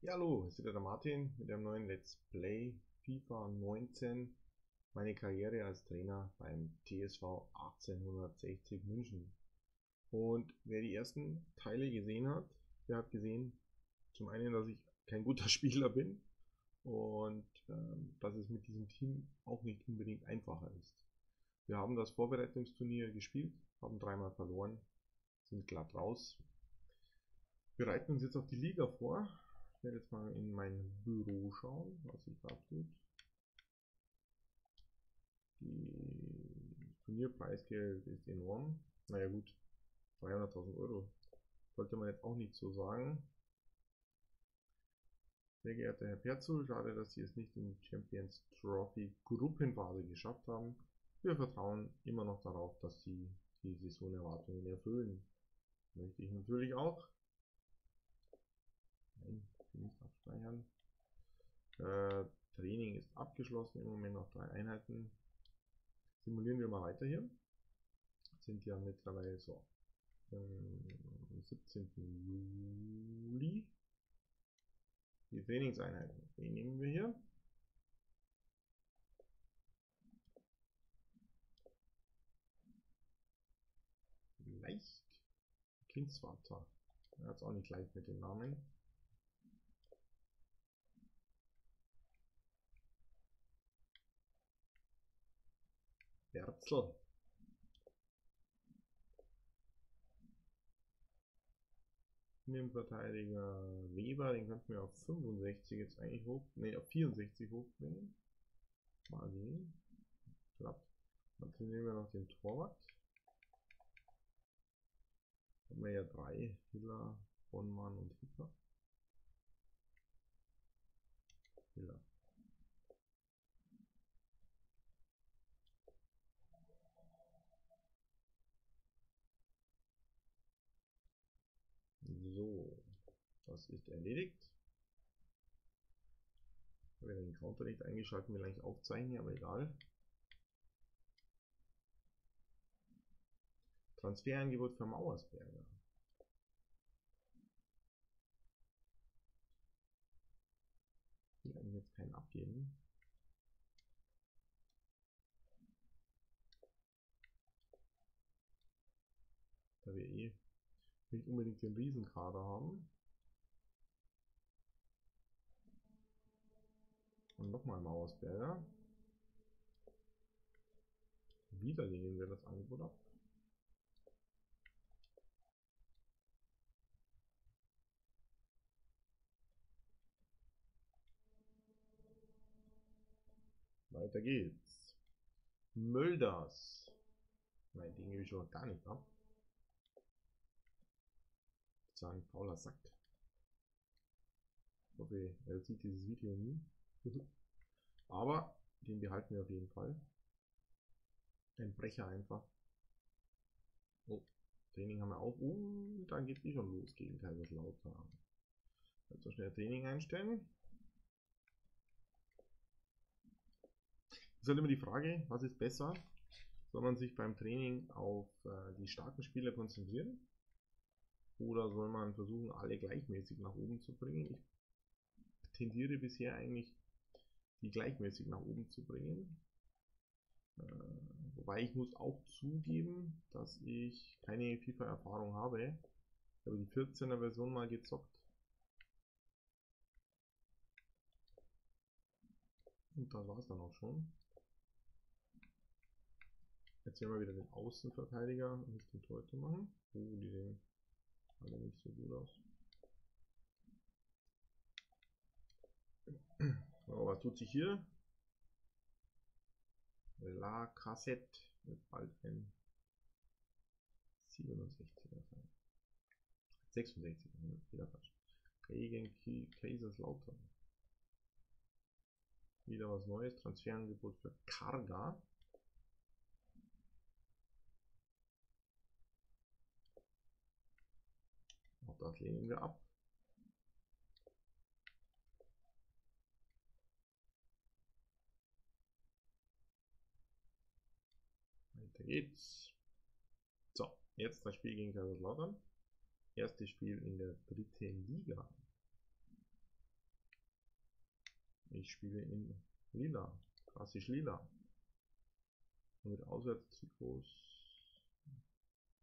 Ja, hallo, hier ist wieder der Martin mit einem neuen Let's Play FIFA 19, meine Karriere als Trainer beim TSV 1860 München. Und wer die ersten Teile gesehen hat, der hat gesehen, zum einen, dass ich kein guter Spieler bin und dass es mit diesem Team auch nicht unbedingt einfacher ist. Wir haben das Vorbereitungsturnier gespielt, haben dreimal verloren, sind glatt raus. Wir bereiten uns jetzt auf die Liga vor. Ich werde jetzt mal in mein Büro schauen, was sich da tut. Die Turnierpreisgeld ist enorm. Naja gut, 300.000 Euro. Sollte man jetzt auch nicht so sagen. Sehr geehrter Herr Perzul, schade, dass Sie es nicht in Champions Trophy Gruppenphase geschafft haben. Wir vertrauen immer noch darauf, dass Sie die Saisonerwartungen erfüllen. Möchte ich natürlich auch. Nein. Nicht abspeichern. Training ist abgeschlossen, im Moment noch 3 Einheiten. Simulieren wir mal weiter hier. Sind ja mittlerweile so am 17. Juli. Die Trainingseinheiten, die nehmen wir hier. Leicht. Kindsvater. Er hat es auch nicht leicht mit dem Namen. Herzl. Innenverteidiger Weber, den könnten wir auf 65 jetzt eigentlich hoch, nee, auf 64 hochbringen. Mal sehen. Klappt. Dann nehmen wir noch den Torwart. Haben wir ja 3, Hiller, Bonmann und Hüter. Hiller. So, das ist erledigt. Ich habe den Counter nicht eingeschaltet, will eigentlich aufzeichnen, aber egal. Transferangebot für Mauersberger. Hier kann ich jetzt keinen abgeben. Da wir eh nicht unbedingt den Riesenkader haben. Und nochmal Mauersberger. Wieder lehnen wir das Angebot ab. Weiter geht's. Mölders. Nein, den gebe ich schon gar nicht ab. Sagen, fauler Sack. Ich hoffe, er sieht dieses Video nie. Aber den behalten wir auf jeden Fall. Ein Brecher einfach. Oh, Training haben wir auch. Dann geht die schon los gegen Kaiserslautern. Also schnell Training einstellen. Es ist halt immer die Frage, was ist besser? Soll man sich beim Training auf die starken Spieler konzentrieren? Oder soll man versuchen, alle gleichmäßig nach oben zu bringen? Ich tendiere bisher eigentlich, die gleichmäßig nach oben zu bringen. Wobei ich muss auch zugeben, dass ich keine FIFA-Erfahrung habe. Ich habe die 14er Version mal gezockt. Und das war es dann auch schon. Jetzt werden wir wieder den Außenverteidiger und den Torhüter machen. Oh, die sehen alle nicht so gut aus. So, was tut sich hier? La Cassette wird bald ein 67er sein. 66er, wieder falsch. Gegen Kaiserslautern. Wieder was Neues. Transferangebot für Carga. Das lehnen wir ab. Weiter geht's. So, jetzt das Spiel gegen Kaiserslautern. Erstes Spiel in der dritten Liga. Ich spiele in lila, klassisch lila. Und mit Auswärtstrikots.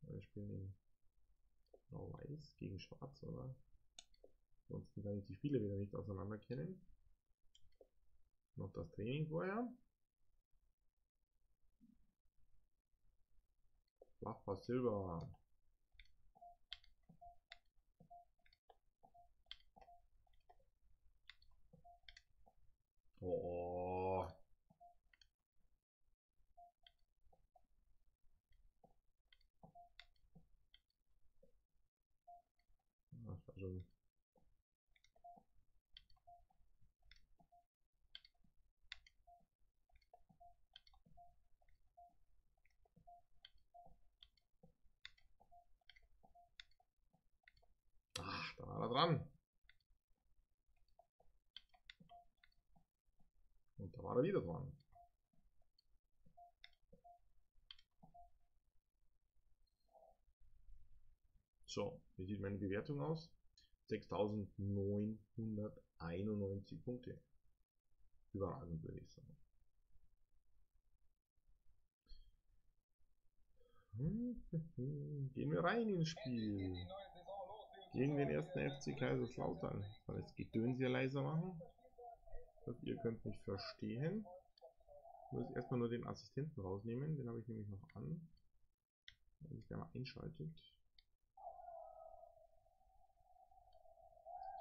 Wir spielen in blau-weiß gegen schwarz, oder? Ansonsten kann ich die Spiele wieder nicht auseinander kennen. Noch das Training vorher. Flachpass Silber. Oh. Ach, das war schon. Ach, da war er dran. Und da war er wieder dran. So, wie sieht meine Bewertung aus? 6.991 Punkte. Überragend, würde ich sagen. Gehen wir rein ins Spiel. Gegen den 1. FC Kaiserslautern. Soll das Gedöns hier leiser machen? Ihr könnt mich verstehen. Ich muss erstmal nur den Assistenten rausnehmen, den habe ich nämlich noch an. Wenn ich da mal einschaltet.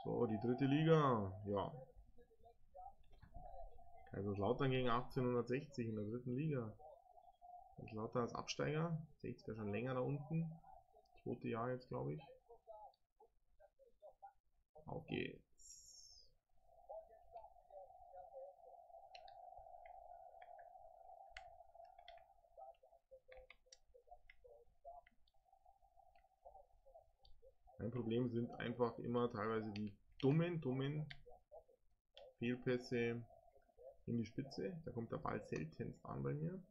So, die dritte Liga. Ja. Kaiserslautern gegen 1860 in der dritten Liga. Kaiserslautern als Absteiger. 60er schon länger da unten. 2. Jahr jetzt, glaube ich. Auf geht's. Mein Problem sind einfach immer teilweise die dummen Fehlpässe in die Spitze. Da kommt der Ball seltenst an bei mir.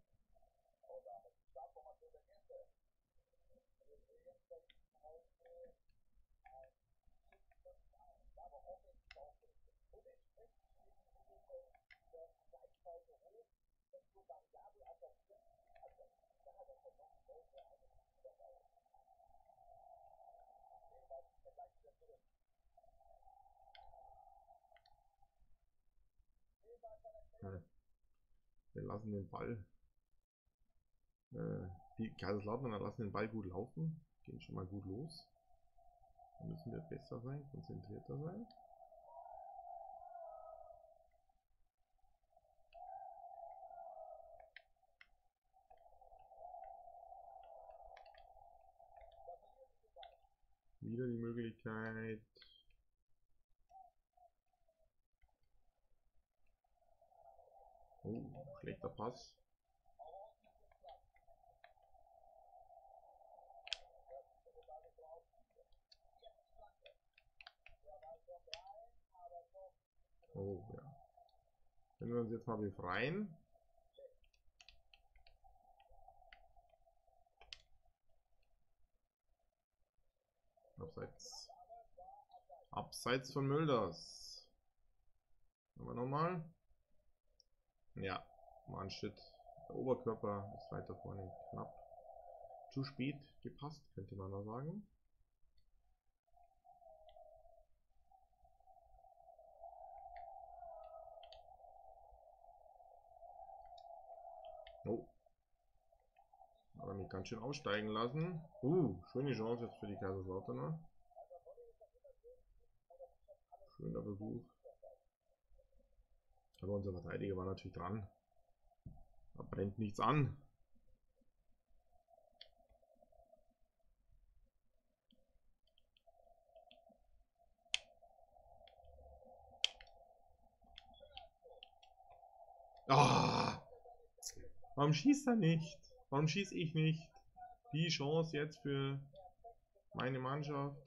Wir lassen den Ball. Die Kaiserslautern lassen den Ball gut laufen. Gehen schon mal gut los. Da müssen wir besser sein, konzentrierter sein. Wieder die Möglichkeit. Oh, schlechter Pass. Oh ja. Wenn wir uns jetzt mal befreien. Abseits. Abseits von Mölders. Aber nochmal. Ja, man shit. Der Oberkörper ist weiter vorne knapp. Zu spät gepasst, könnte man mal sagen. Oh. Aber mich ganz schön aussteigen lassen. Schöne Chance jetzt für die Kaiserslauterner. Schöner Versuch. Aber unser Verteidiger war natürlich dran. Da brennt nichts an. Ah! Warum schießt er nicht? Warum schieße ich nicht? Die Chance jetzt für meine Mannschaft.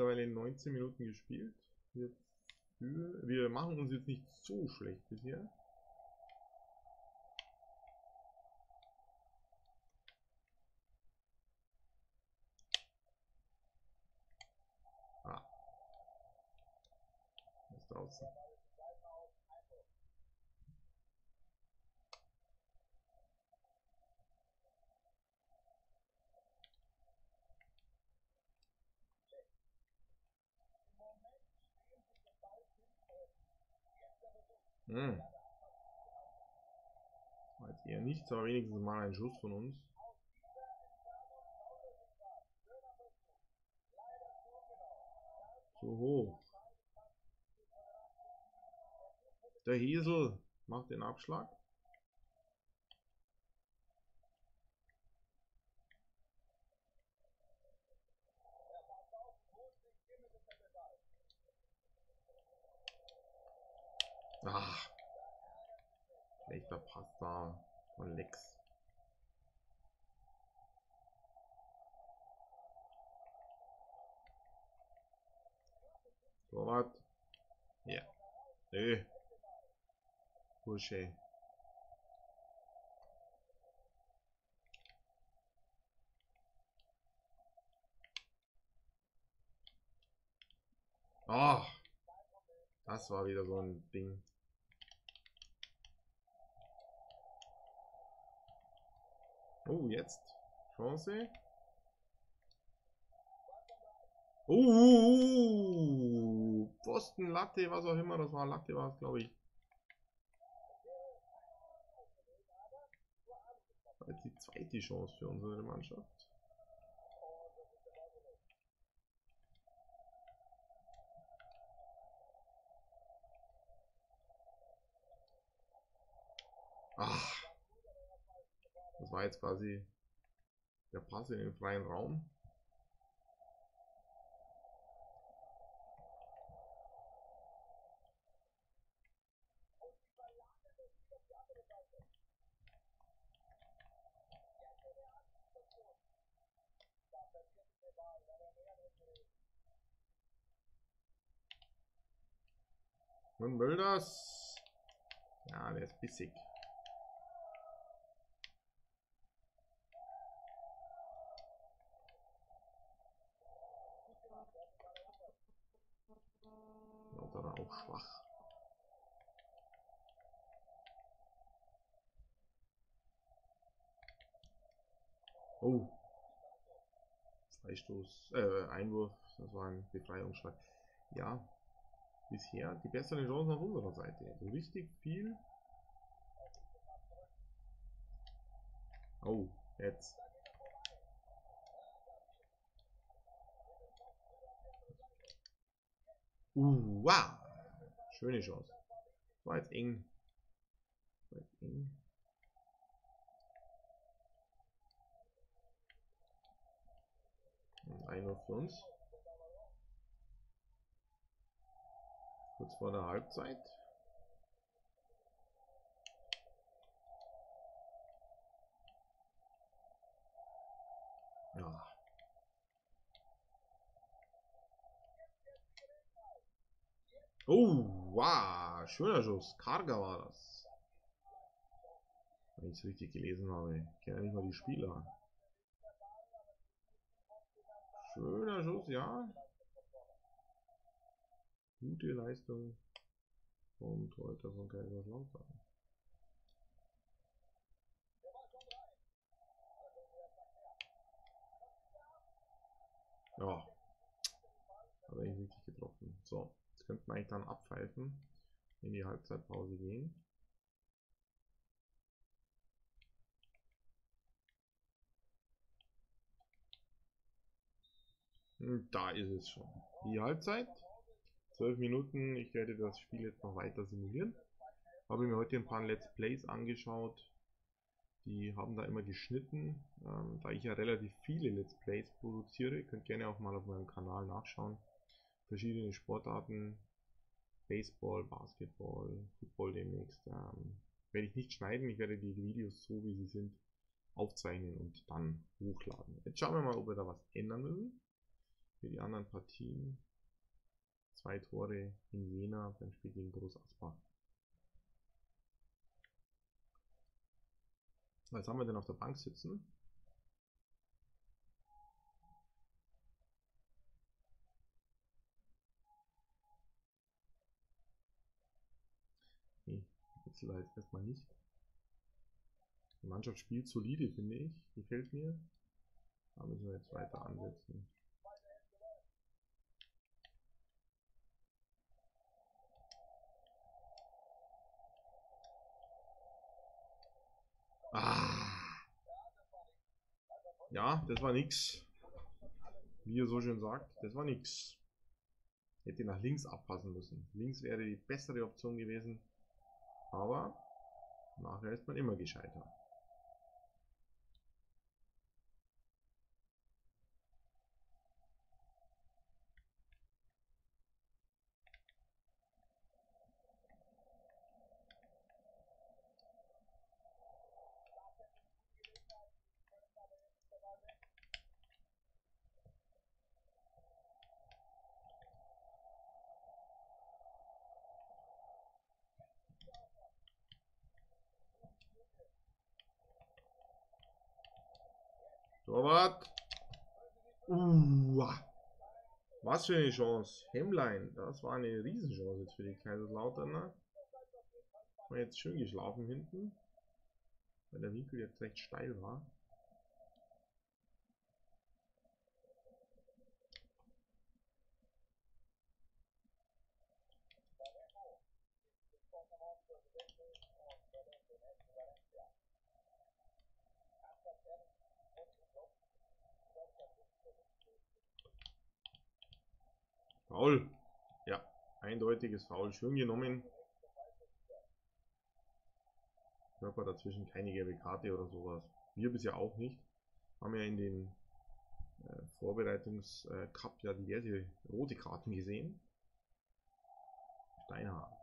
mittlerweile 19 Minuten gespielt. Wir machen uns jetzt nicht so schlecht bisher. Ist draußen. Jetzt eher nichts, aber wenigstens mal ein Schuss von uns. So hoch. Der Hesel macht den Abschlag. Ach, schlechter Pass da von Lex. Torwart. Ja. Nö. Bursche. Ach, das war wieder so ein Ding. Oh, jetzt. Chance. Oh, Posten, Latte, was auch immer das war. Latte war es, glaube ich. Jetzt die zweite Chance für unsere Mannschaft. Ach. Das war jetzt quasi der Pass in den freien Raum. Und Mölders. Ja, der ist bissig. Lauterer auch schwach. Oh. Freistoß, Einwurf, das war ein Befreiungsschlag. Ja. Bisher die besseren Chancen auf unserer Seite. Also richtig viel. Oh, jetzt. Wow. Schöne Chance. War jetzt eng. Und einer für uns. Kurz vor der Halbzeit. Ja. Oh, wow, schöner Schuss. Carga war das. Wenn ich es richtig gelesen habe. Ich kenne ja nicht mal die Spieler. Schöner Schuss, ja. Gute Leistung vom Torhüter von Kaiserslautern. Ja, hat eigentlich richtig getroffen. So, jetzt könnten wir eigentlich dann abpfeifen, in die Halbzeitpause gehen. Und da ist es schon. Die Halbzeit. 12 Minuten, ich werde das Spiel jetzt noch weiter simulieren. Habe mir heute ein paar Let's Plays angeschaut. Die haben da immer geschnitten. Da ich ja relativ viele Let's Plays produziere, könnt gerne auch mal auf meinem Kanal nachschauen. Verschiedene Sportarten, Baseball, Basketball, Football demnächst. Werde ich nicht schneiden, ich werde die Videos so wie sie sind aufzeichnen und dann hochladen. Jetzt schauen wir mal, ob wir da was ändern müssen. für die anderen Partien. 2 Tore in Jena beim Spiel gegen Großaspach. Was haben wir denn auf der Bank sitzen? Nee, jetzt leider erstmal nicht. Die Mannschaft spielt solide, finde ich. Gefällt mir. Da müssen wir jetzt weiter ansetzen. Ja, das war nix. Wie ihr so schön sagt, das war nix. Hätte nach links abpassen müssen. Links wäre die bessere Option gewesen. Aber nachher ist man immer gescheiter. Was für eine Chance. Hemmlein, das war eine Riesenchance jetzt für die Kaiserslauterner. War jetzt schön geschlafen hinten, weil der Winkel jetzt recht steil war. Foul. Ja, eindeutiges Foul. Schön genommen. Körper dazwischen, keine gelbe Karte oder sowas. Wir bisher auch nicht. Haben ja in den Vorbereitungscup ja diverse rote Karten gesehen. Steinhardt.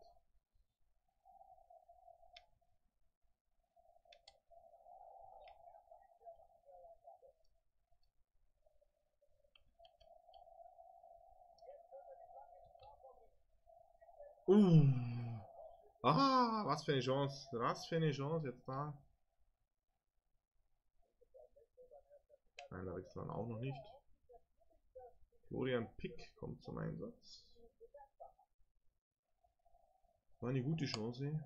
Ah, was für eine Chance. Was für eine Chance jetzt da. Nein, da wechselt man auch noch nicht. Florian Pick kommt zum Einsatz. War eine gute Chance.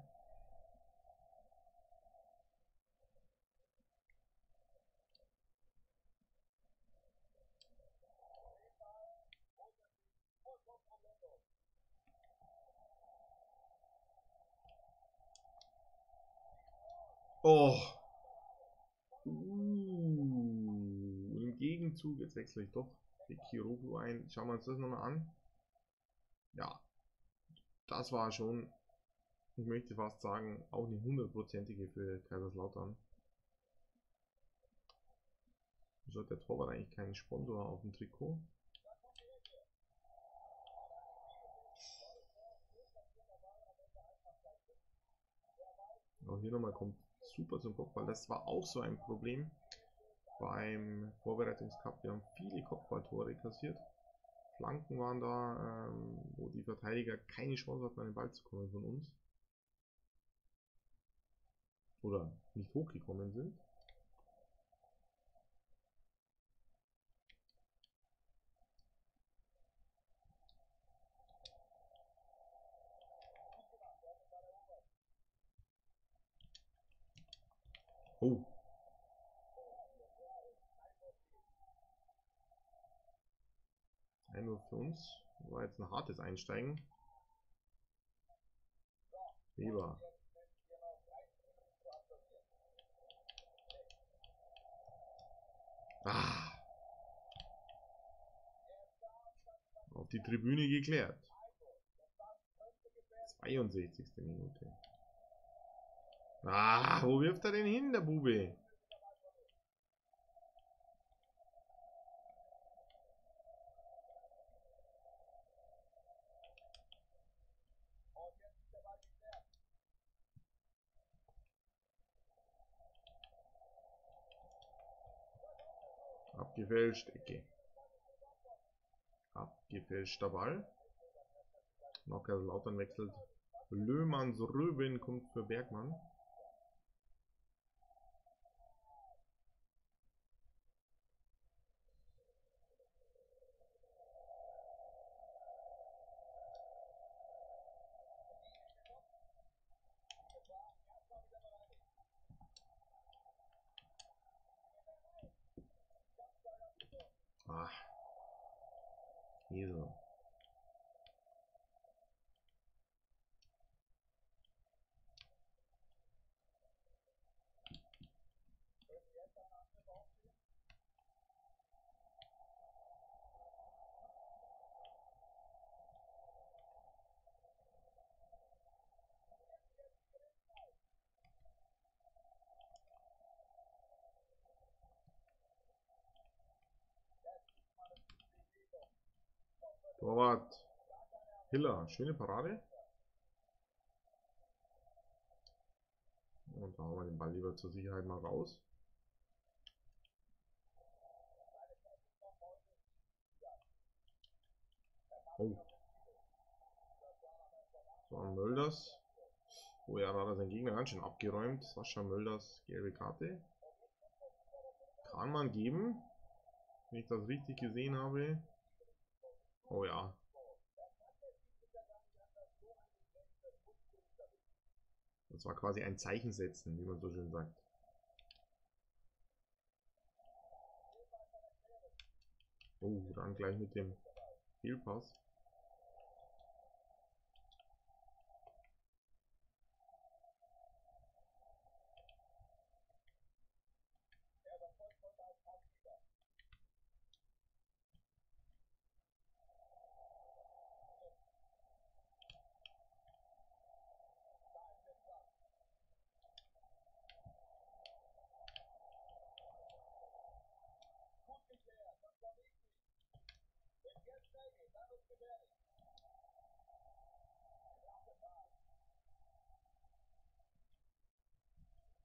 Oh. Im Gegenzug, jetzt wechsle ich doch die Kiroku ein. Schauen wir uns das nochmal an. Ja, das war schon, ich möchte fast sagen, auch eine hundertprozentige für Kaiserslautern. So hat der Torwart eigentlich keinen Sponsor auf dem Trikot. Auch hier nochmal kommt super zum Kopfball. Das war auch so ein Problem beim Vorbereitungscup. Wir haben viele Kopfballtore kassiert. Flanken waren da, wo die Verteidiger keine Chance hatten, an den Ball zu kommen von uns. Oder nicht hochgekommen sind. Oh. Einwurf für uns. War jetzt ein hartes Einsteigen. Weber. Ah. Auf die Tribüne geklärt. 62. Minute. Ah, wo wirft er denn hin, der Bube? Abgefälscht, Ecke. Gefälschter Ball. Noch Kaiserslautern wechselt. Löhmanns Röwin kommt für Bergmann. Ach. Esel. Kovac, Hiller, schöne Parade. Und da haben wir den Ball lieber zur Sicherheit mal raus. Oh. So, Mölders. Oh ja, da hat er seinen Gegner ganz schön abgeräumt. Sascha Mölders, gelbe Karte. Kann man geben, wenn ich das richtig gesehen habe. Oh ja. Das war quasi ein Zeichen setzen, wie man so schön sagt. Oh, dann gleich mit dem Fehlpass.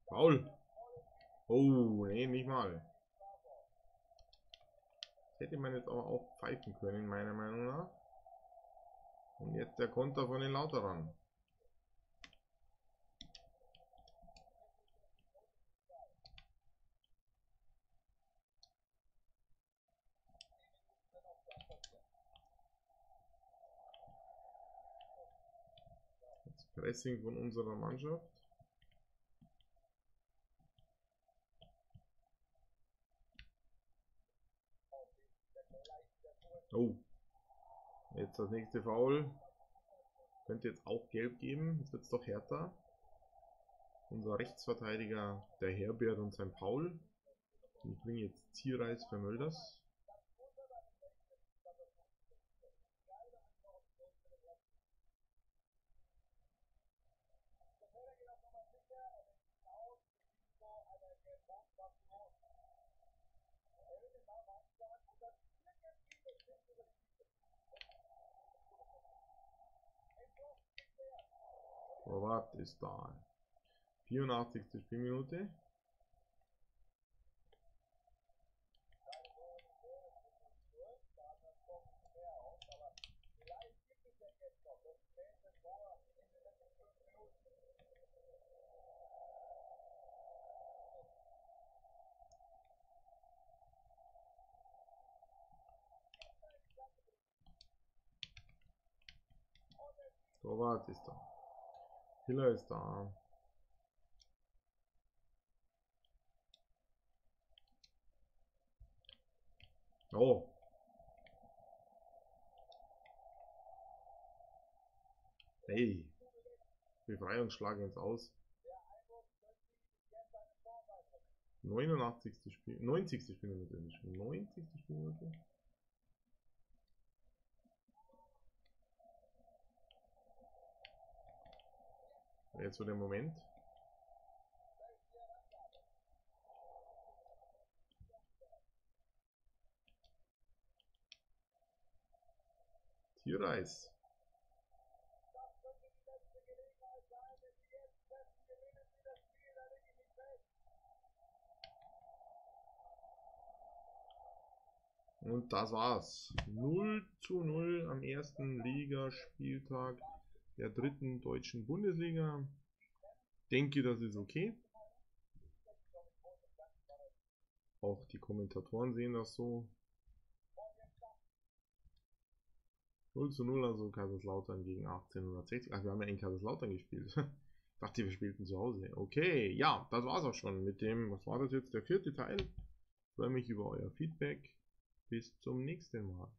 Paul. Oh, nee, nicht mal. Das hätte man jetzt aber auch pfeifen können, meiner Meinung nach. Und jetzt der Konter von den Lauterern. Das Pressing von unserer Mannschaft. Oh, jetzt das nächste Foul. Könnte jetzt auch gelb geben. Jetzt wird es doch härter. Unser Rechtsverteidiger, der Herbert und sein Paul. Ich bringe jetzt Ziereis für Mölders. Kovac ist da. 84. Spielminute. Kovac ist da. Hiller ist da. Oh. Hey. Befreiungsschlag jetzt aus. 89. Spiel. 90. Spielminute. 90. Spielminute. Jetzt so der Moment. Ziereis. Und das war's. 0:0 am ersten Ligaspieltag der dritten deutschen Bundesliga. Denke, das ist okay. Auch die Kommentatoren sehen das so. 0:0, also Kaiserslautern gegen 1860. Ach, wir haben ja in Kaiserslautern gespielt. Ich dachte, wir spielten zu Hause. Okay, ja, das war's auch schon mit dem, was war das jetzt, der vierte Teil. Ich freue mich über euer Feedback. Bis zum nächsten Mal.